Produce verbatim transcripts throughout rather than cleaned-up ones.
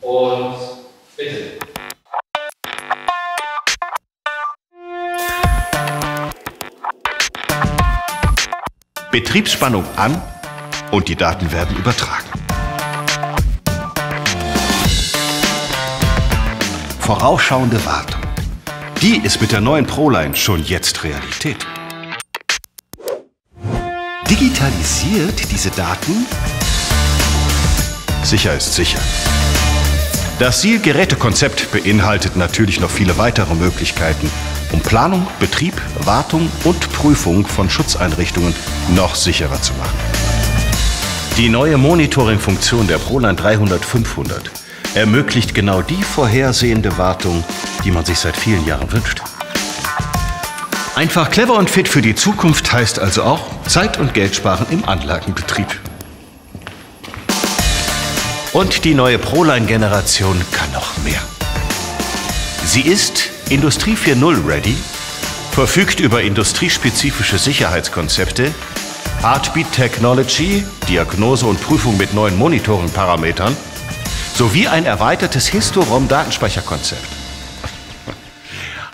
Und bitte. Betriebsspannung an und die Daten werden übertragen. Vorausschauende Wartung. Die ist mit der neuen Proline schon jetzt Realität. Digitalisiert diese Daten? Sicher ist sicher. Das S I L-Gerätekonzept beinhaltet natürlich noch viele weitere Möglichkeiten, um Planung, Betrieb, Wartung und Prüfung von Schutzeinrichtungen noch sicherer zu machen. Die neue Monitoring-Funktion der Proline dreihundert fünfhundert ermöglicht genau die vorhersehende Wartung, die man sich seit vielen Jahren wünscht. Einfach, clever und fit für die Zukunft heißt also auch Zeit und Geld sparen im Anlagenbetrieb. Und die neue Proline-Generation kann noch mehr. Sie ist Industrie vier punkt null ready, verfügt über industriespezifische Sicherheitskonzepte, Heartbeat Technology, Diagnose und Prüfung mit neuen Monitoring-Parametern, sowie ein erweitertes Historom-Datenspeicherkonzept.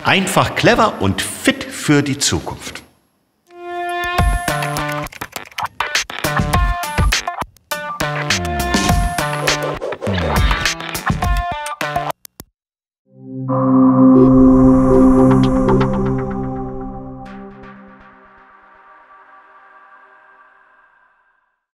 Einfach, clever und fit für die Zukunft.